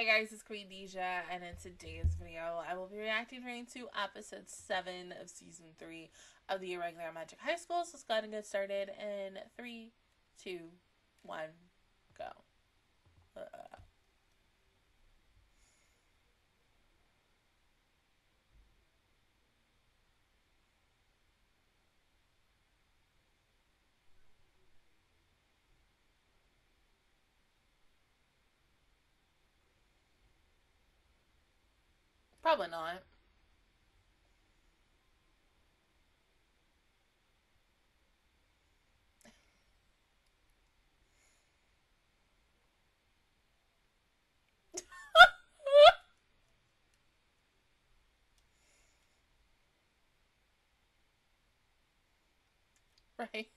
Hey guys, it's Queendija, and in today's video, I will be reacting to episode 7 of season 3 of the Irregular Magic High School. So let's go ahead and get started in 3, 2, 1, go. Probably not. Right.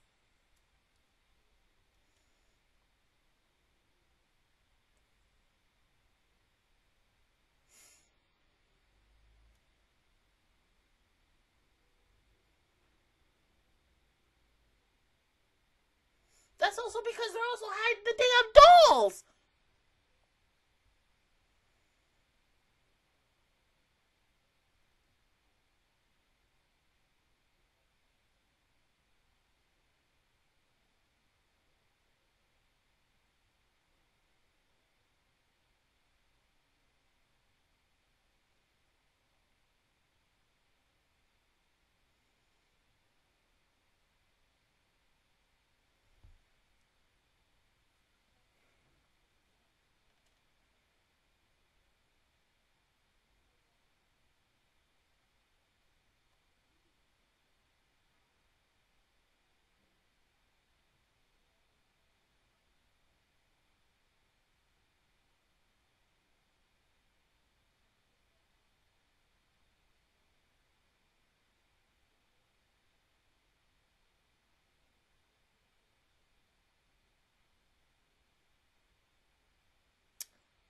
That's also because they're also hiding the damn dolls!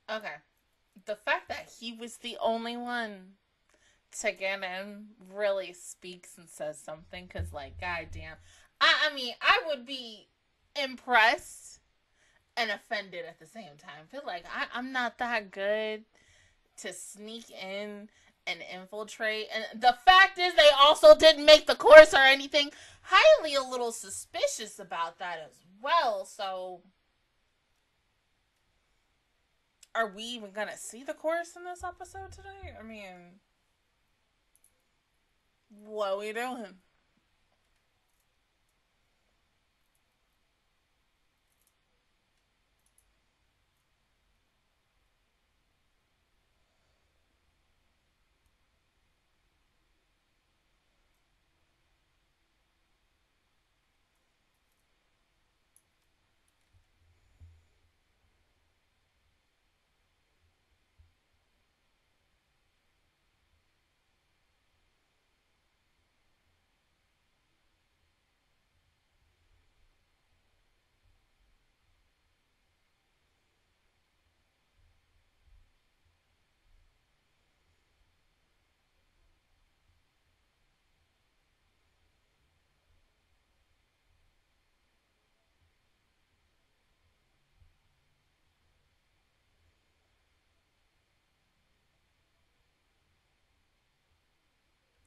Okay, the fact that he was the only one to get in really speaks and says something, because, like, goddamn, I mean, I would be impressed and offended at the same time. I feel like I'm not that good to sneak in and infiltrate, and the fact is they also didn't make the course or anything. Highly a little suspicious about that as well, so... Are we even going to see the chorus in this episode today? I mean, what are we doing?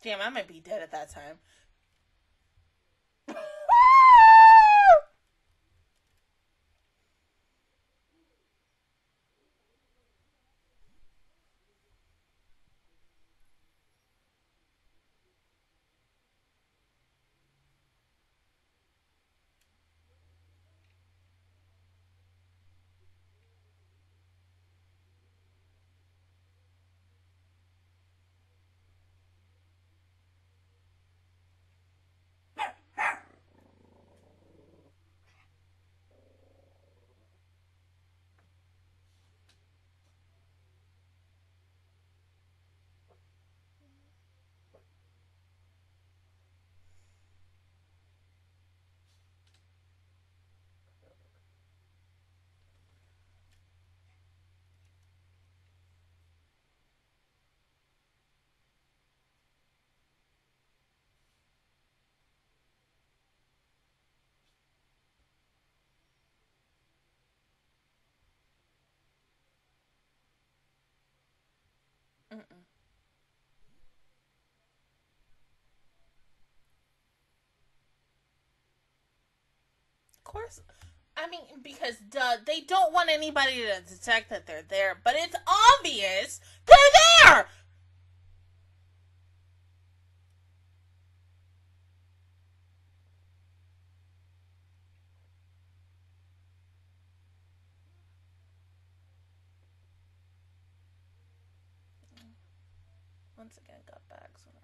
Damn, I might be dead at that time. course. I mean, because duh, they don't want anybody to detect that they're there, but it's obvious they're there! Once again, got back so I was like,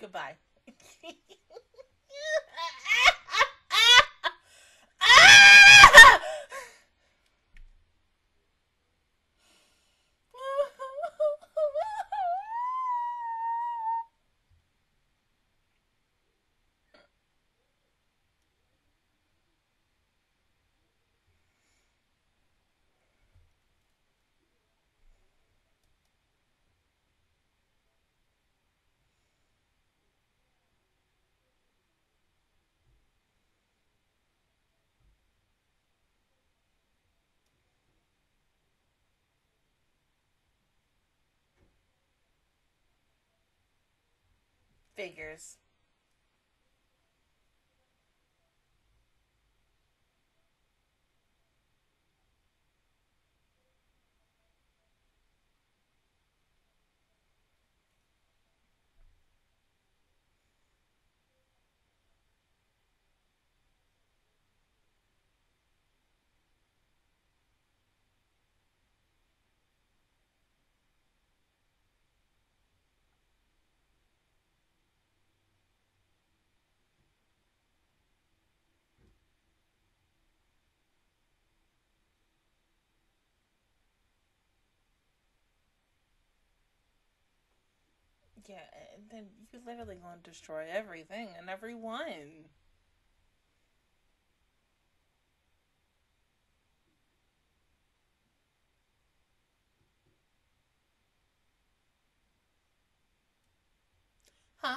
goodbye. Figures. Yeah, and then you literally gonna destroy everything and everyone. Huh?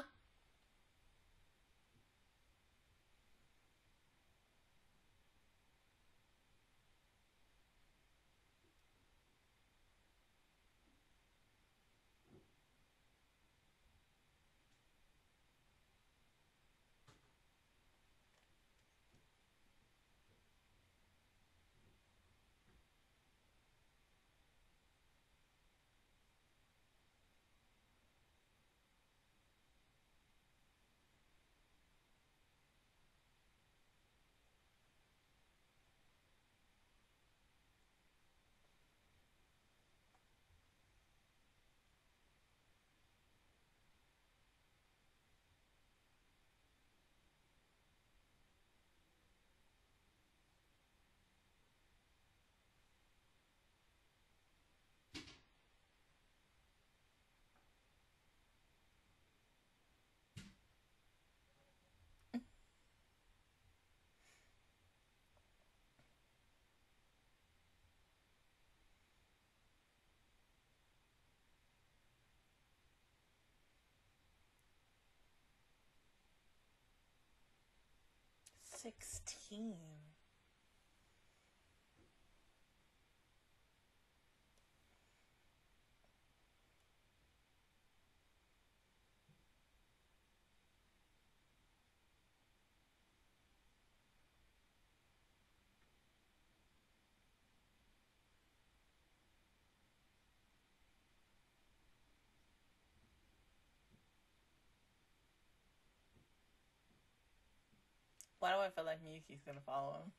Why do I feel like Miyuki's gonna follow him?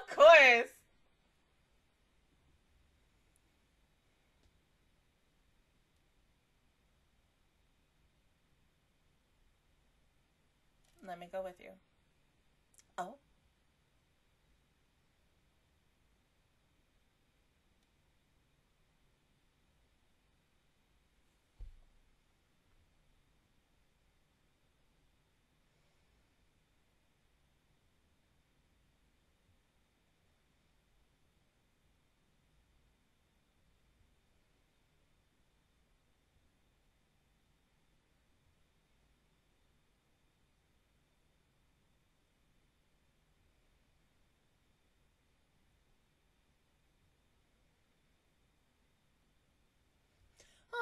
Of course! Let me go with you. Oh.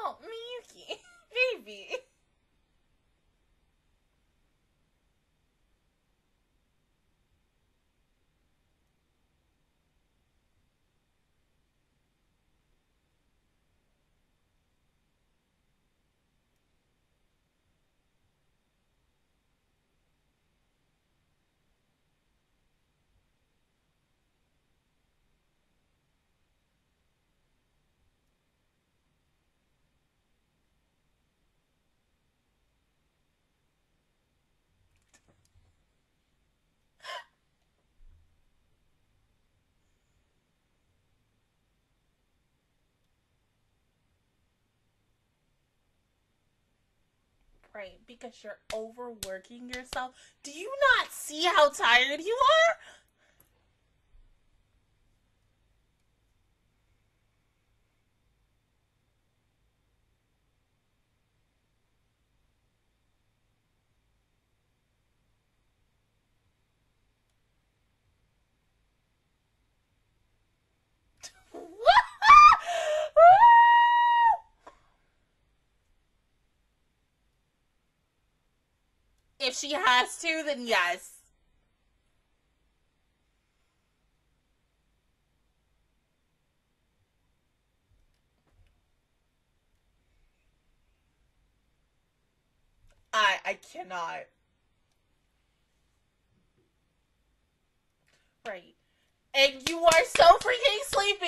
Oh, Miyuki, baby. Right, because you're overworking yourself. Do you not see how tired you are? If she has to, then yes. I cannot. Right. And you are so freaking sleepy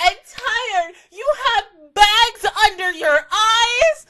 and tired. You have bags under your eyes.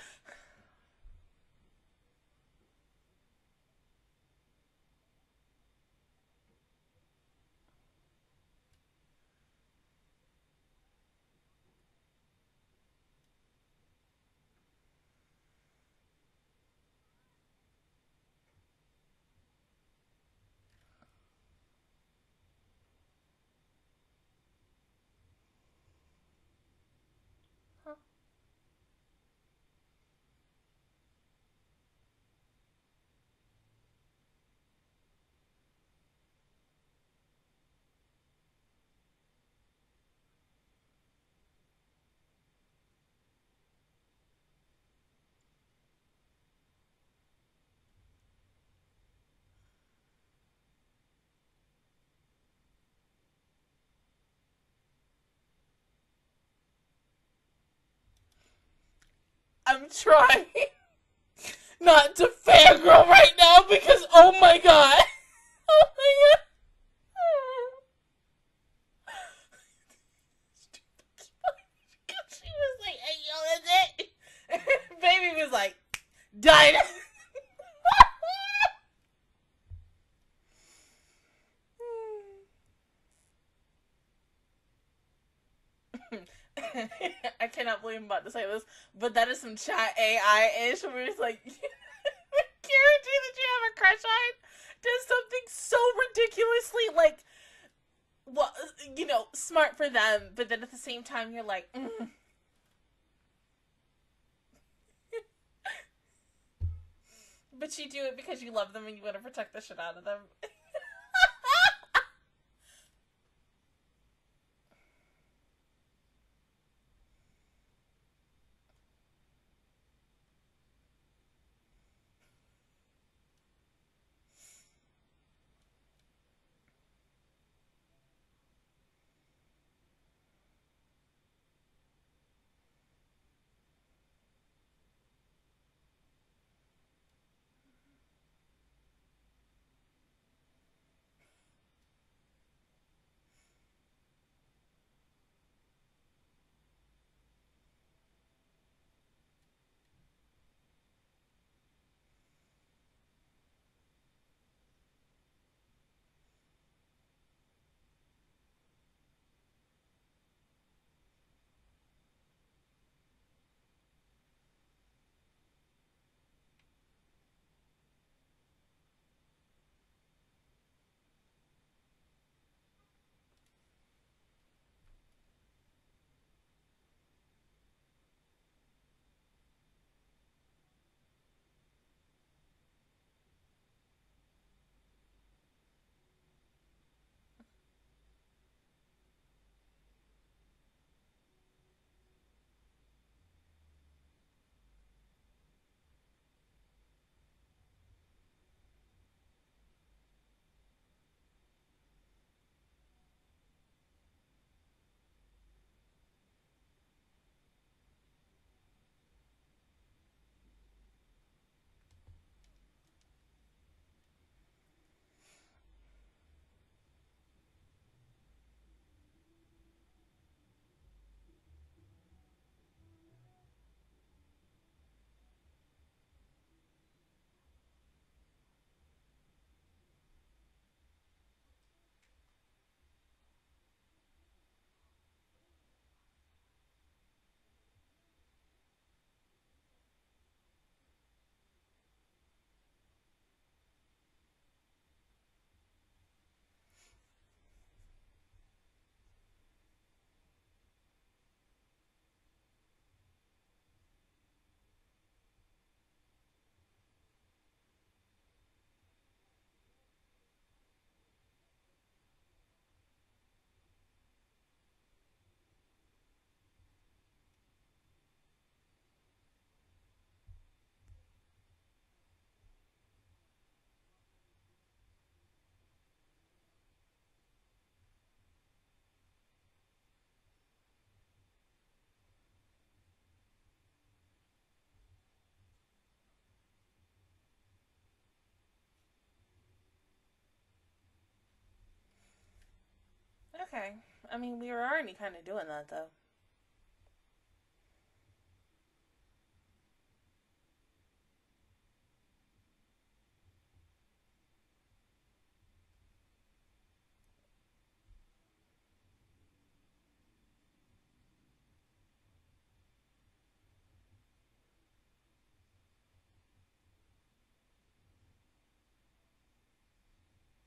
I'm trying not to fangirl right now because, oh my god. Oh my god. She was like, hey, yo, that's it. Baby was like, done. I cannot believe I'm about to say this, but that is some chat AI-ish where it's like, Kira G that you have a crush on does something so ridiculously, like, well, you know, smart for them, but then at the same time you're like, But you do it because you love them and you want to protect the shit out of them. Okay. I mean, we were already kind of doing that, though.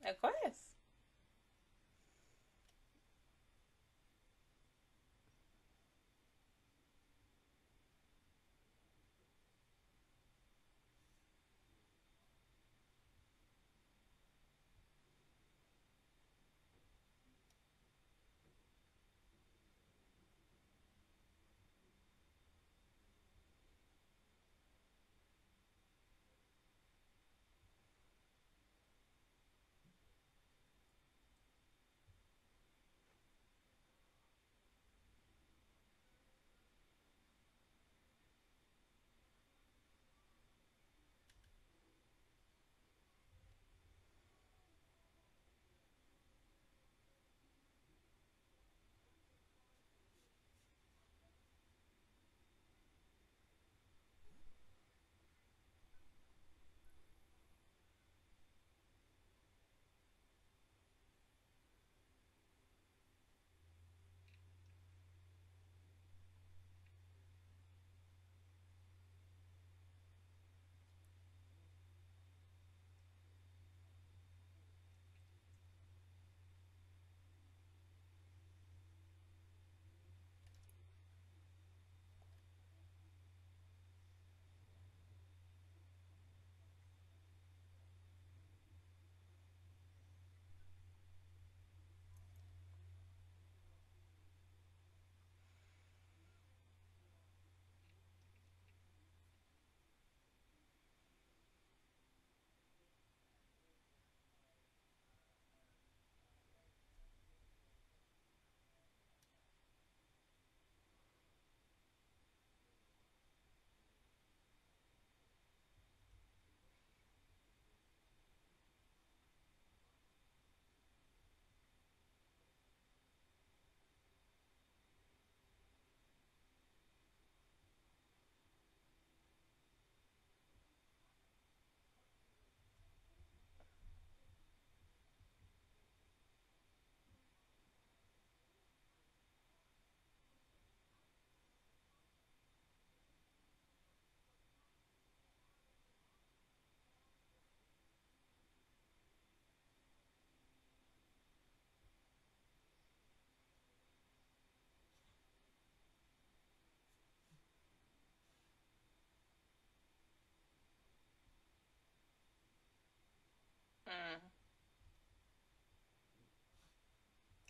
Of course.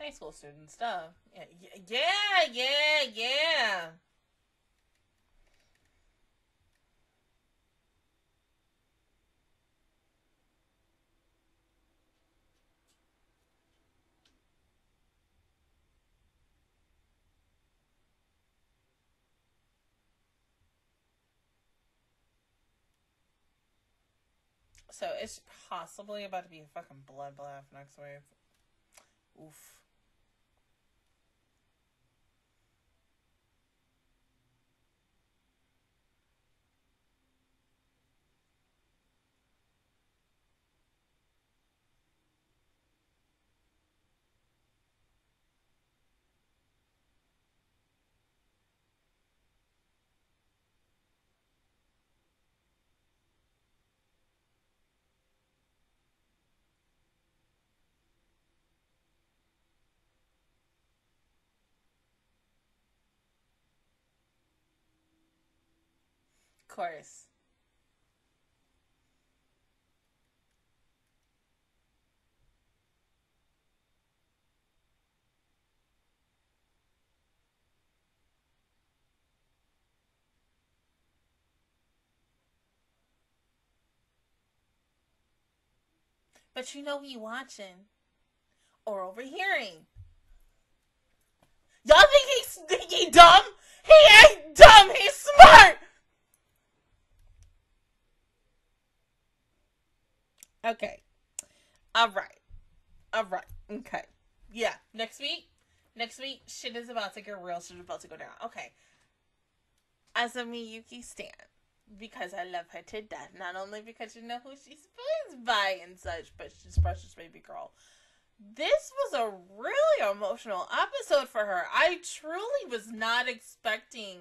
High school student stuff. Yeah. So it's possibly about to be a fucking bloodbath next wave. Oof. Course. But you know we watching or overhearing. Y'all think he dumb? He ain't dumb, he's smart! Okay. All right. Okay. Yeah. Next week. Next week, shit is about to get real. Shit is about to go down. Okay. As a Miyuki stan, because I love her to death. Not only because you know who she's influenced by and such, but she's precious baby girl. This was a really emotional episode for her. I truly was not expecting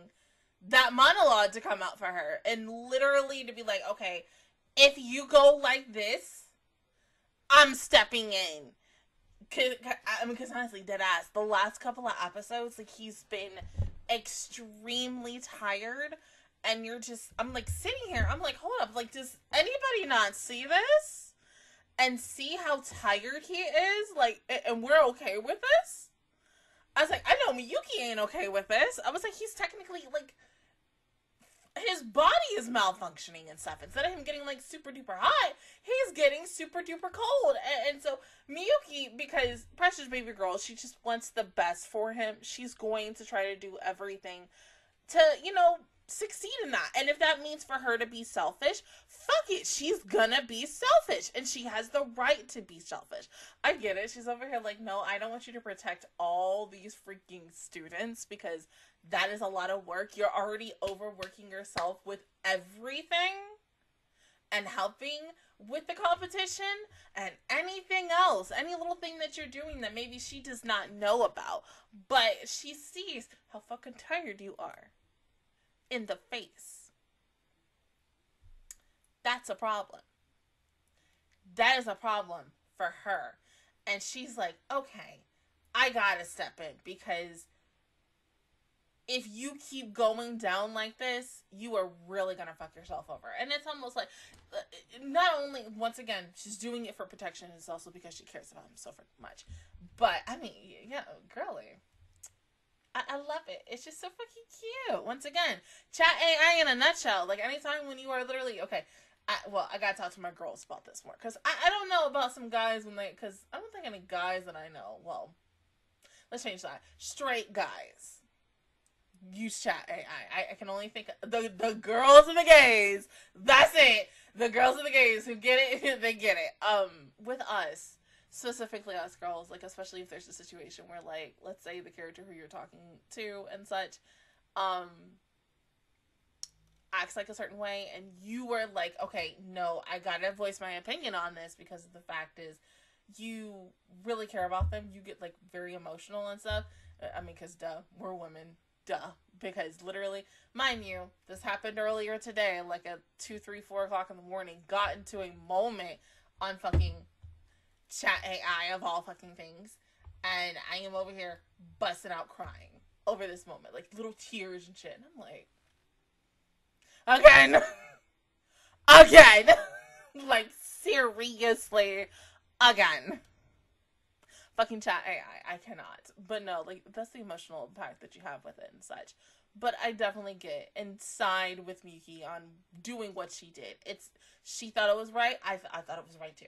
that monologue to come out for her. And literally to be like, okay, if you go like this, I'm stepping in. Because honestly, dead ass, the last couple of episodes, like, he's been extremely tired, and you're just, I'm like sitting here, I'm like, hold up, like, does anybody not see this and see how tired he is? Like, and we're okay with this? I was like, I know Miyuki ain't okay with this. I was like, he's technically, like, his body is malfunctioning and stuff. Instead of him getting, like, super duper hot, he's getting super duper cold. And so Miyuki, because precious baby girl, she just wants the best for him. She's going to try to do everything to, you know, succeed in that. And if that means for her to be selfish, fuck it. She's gonna be selfish. And she has the right to be selfish. I get it. She's over here like, no, I don't want you to protect all these freaking students because that is a lot of work. You're already overworking yourself with everything and helping with the competition and anything else, any little thing that you're doing that maybe she does not know about, but she sees how fucking tired you are in the face. That's a problem. That is a problem for her. And she's like, okay, I gotta step in because if you keep going down like this, you are really gonna fuck yourself over. And it's almost like, not only, once again, she's doing it for protection, it's also because she cares about him so much. But, I mean, yeah, girly. I love it. It's just so fucking cute. Once again, chat AI in a nutshell. Like, anytime when you are literally, okay, I gotta talk to my girls about this more. Because I don't know about some guys when they, because I don't think any guys that I know, well, let's change that. Straight guys use chat AI. I can only think the girls and the gays. That's it. The girls and the gays who get it, they get it. With us, specifically us girls, like, especially if there's a situation where, like, let's say the character who you're talking to and such, acts like a certain way, and you are like, okay, no, I gotta voice my opinion on this because the fact is, you really care about them. You get, like, very emotional and stuff. I mean, because duh, we're women. Duh, because literally, mind you, this happened earlier today, like at 2, 3, 4 o'clock in the morning, got into a moment on fucking chat AI of all fucking things, and I am over here busting out crying over this moment, like little tears and shit, and I'm like, again, like seriously, again. Fucking chat AI, I cannot. But no, like, that's the emotional impact that you have with it and such. But I definitely get and side with Miyuki on doing what she did. She thought it was right. I thought it was right too.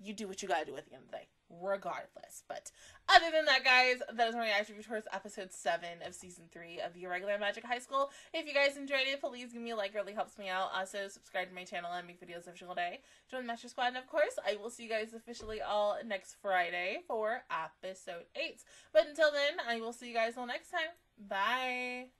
You do what you gotta do at the end of the day, regardless. But other than that, guys, that is my reaction towards episode 7 of season 3 of The Irregular Magic High School. If you guys enjoyed it, please give me a like. It really helps me out. Also, subscribe to my channel. I make videos every single day. Join the Master Squad, and of course, I will see you guys officially all next Friday for episode 8. But until then, I will see you guys all next time. Bye!